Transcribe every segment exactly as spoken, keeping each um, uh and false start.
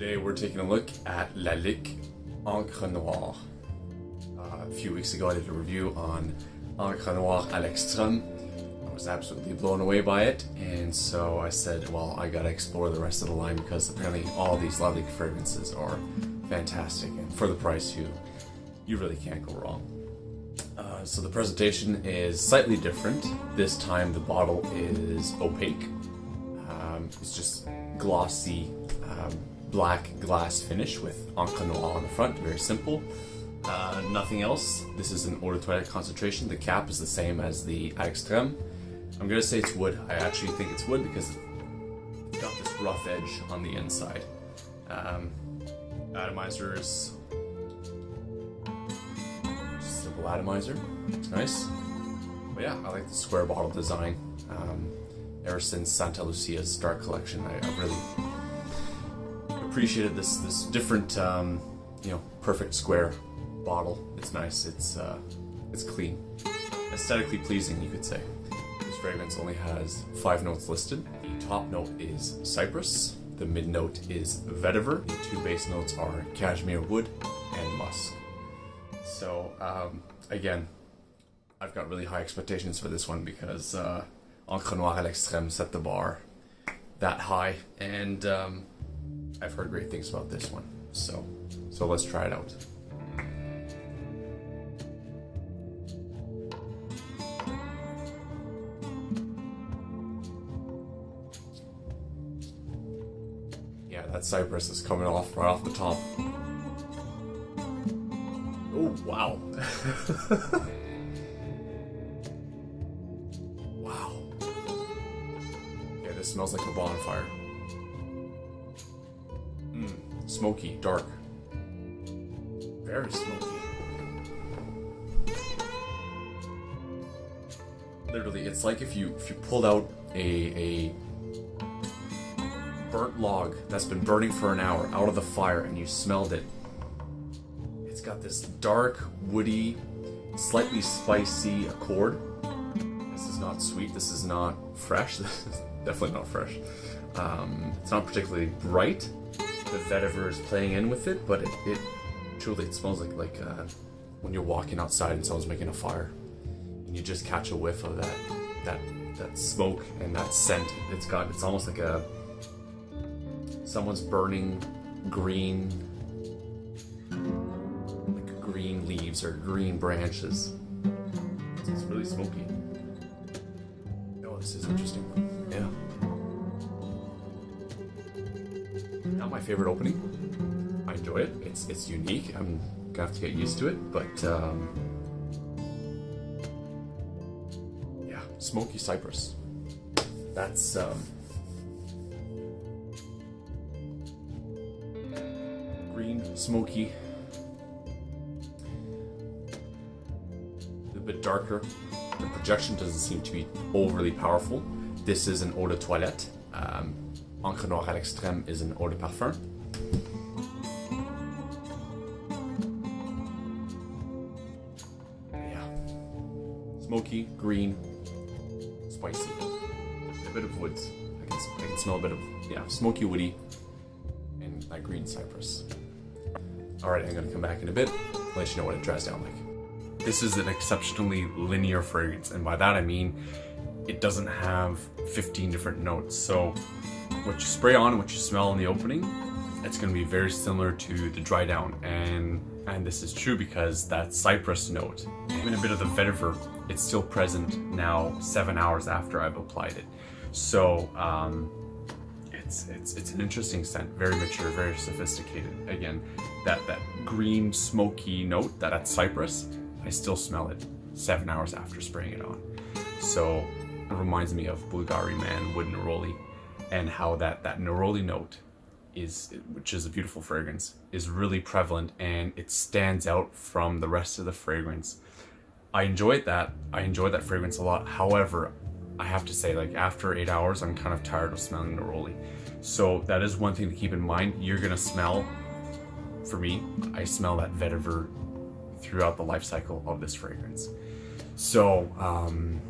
Today we're taking a look at Lalique Encre Noire. Uh, a few weeks ago I did a review on Encre Noire à l'Extrême. I was absolutely blown away by it, and so I said, well, I gotta explore the rest of the line because apparently all these Lalique fragrances are fantastic, and for the price you you really can't go wrong. Uh, so the presentation is slightly different. This time the bottle is opaque. Um, it's just glossy um, black glass finish with Encre Noire on the front, very simple. Uh, nothing else. This is an eau de toilette concentration. The cap is the same as the à l'extrême. I'm going to say it's wood. I actually think it's wood because it's got this rough edge on the inside. Um, atomizers. Just a simple atomizer. It's nice. But yeah, I like the square bottle design. Um, ever since Santa Lucia's Star Collection, I, I really appreciated this this different, um, you know, perfect square bottle. It's nice. It's uh, it's clean, aesthetically pleasing, you could say. This fragrance only has five notes listed. The top note is cypress. The mid note is vetiver. The two base notes are cashmere wood and musk. So um, again, I've got really high expectations for this one because Uh, Encre Noire à l'Extrême set the bar that high, and um, I've heard great things about this one, so so let's try it out. Yeah, that cypress is coming off right off the top. Oh wow. It smells like a bonfire. Mm, smoky, dark. Very smoky. Literally, it's like if you if you pulled out a, a burnt log that's been burning for an hour out of the fire and you smelled it. It's got this dark, woody, slightly spicy accord. This is not sweet, this is not fresh. This is definitely not fresh. Um, it's not particularly bright. The vetiver is playing in with it, but it, it truly it smells like like uh, when you're walking outside and someone's making a fire, and you just catch a whiff of that that that smoke and that scent. It's got it's almost like a someone's burning green like green leaves or green branches. It's really smoky. Oh, this is interesting. Yeah. Not my favorite opening. I enjoy it. It's it's unique. I'm gonna have to get used to it, but um, yeah, smoky cypress. That's um, green, smoky, a little bit darker. The projection doesn't seem to be overly powerful. This is an eau de toilette. Um, Encre Noire à l'Extrême is an eau de parfum. Yeah. Smoky, green, spicy. A bit of woods. I can, I can smell a bit of, yeah, smoky, woody, and that green cypress. Alright, I'm going to come back in a bit, let you know what it dries down like. This is an exceptionally linear fragrance, and by that I mean it doesn't have fifteen different notes. So what you spray on, what you smell in the opening, it's going to be very similar to the dry down, and and this is true because that cypress note, even a bit of the vetiver, it's still present now seven hours after I've applied it. So um, it's it's it's an interesting scent, very mature, very sophisticated. Again, that that green smoky note, that that cypress. I still smell it seven hours after spraying it on. So it reminds me of Bulgari Man with Neroli, and how that, that Neroli note, is, which is a beautiful fragrance, is really prevalent and it stands out from the rest of the fragrance. I enjoyed that. I enjoyed that fragrance a lot. However, I have to say, like, after eight hours, I'm kind of tired of smelling Neroli. So that is one thing to keep in mind. You're gonna smell, for me, I smell that vetiver throughout the life cycle of this fragrance. So um,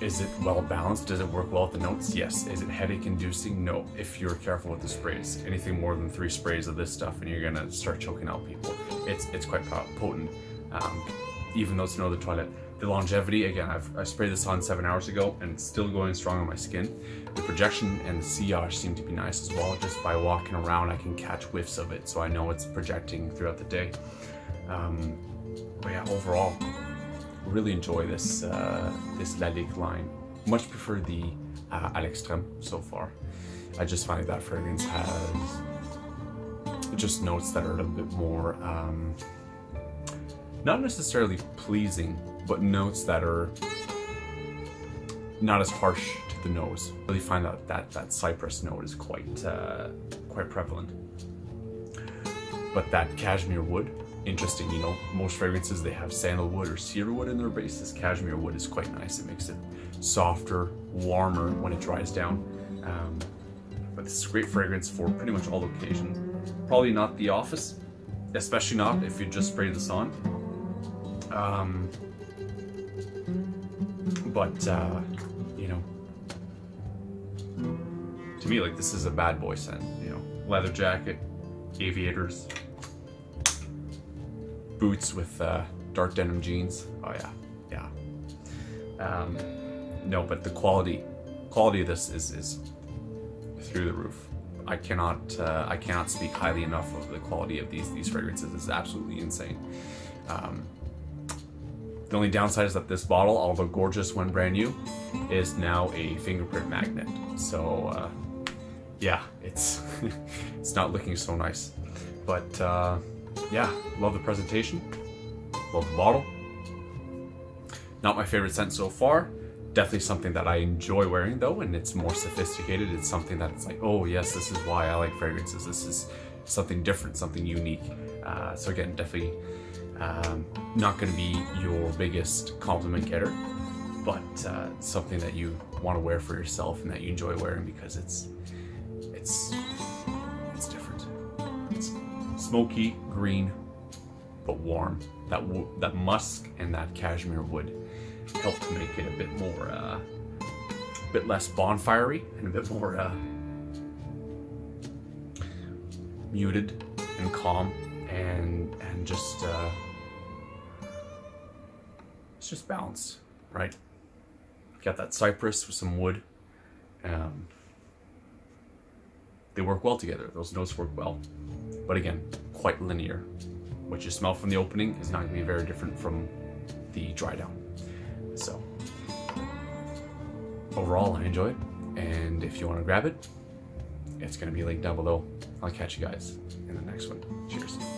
Is it well balanced? Does it work well with the notes? Yes. Is it headache inducing? No, if you're careful with the sprays. Anything more than three sprays of this stuff and you're gonna start choking out people. It's it's quite potent, um, even though it's an eau de toilette. The longevity, again, I've, I sprayed this on seven hours ago and it's still going strong on my skin. The projection and the C R seem to be nice as well. Just by walking around, I can catch whiffs of it, so I know it's projecting throughout the day. Um, but yeah, overall, really enjoy this uh, this Lalique line. Much prefer the uh, à l'extrême so far. I just find that fragrance has just notes that are a little bit more, um, not necessarily pleasing, but notes that are not as harsh to the nose. I really find that that, that cypress note is quite uh, quite prevalent. But that cashmere wood, interesting, you know, most fragrances they have sandalwood or cedar wood in their base. This cashmere wood is quite nice. It makes it softer, warmer when it dries down. Um, but this is a great fragrance for pretty much all occasions. Probably not the office, especially not if you just spray this on. Um, But, uh, you know, to me, like, this is a bad boy scent, you know. Leather jacket, aviators, boots with uh, dark denim jeans. Oh, yeah, yeah. Um, no, but the quality, quality of this is, is through the roof. I cannot, uh, I cannot speak highly enough of the quality of these, these fragrances. It's absolutely insane. Um, The only downside is that this bottle, although gorgeous when brand new, is now a fingerprint magnet. So, uh, yeah, it's it's not looking so nice. But, uh, yeah, love the presentation, love the bottle. Not my favorite scent so far. Definitely something that I enjoy wearing, though, and it's more sophisticated. It's something that's like, oh, yes, this is why I like fragrances. This is something different, something unique. Uh, so, again, definitely... Um, not going to be your biggest compliment getter, but uh, something that you want to wear for yourself and that you enjoy wearing because it's it's it's different. It's smoky, green, but warm. That w that musk and that cashmere would help to make it a bit more, uh, a bit less bonfirey and a bit more uh, muted and calm and and just. Uh, It's just balanced, right? Got that cypress with some wood. Um, they work well together. Those notes work well, but again, quite linear. What you smell from the opening is not going to be very different from the dry down. So overall, I enjoy it, and if you want to grab it, it's going to be linked down below. I'll catch you guys in the next one. Cheers.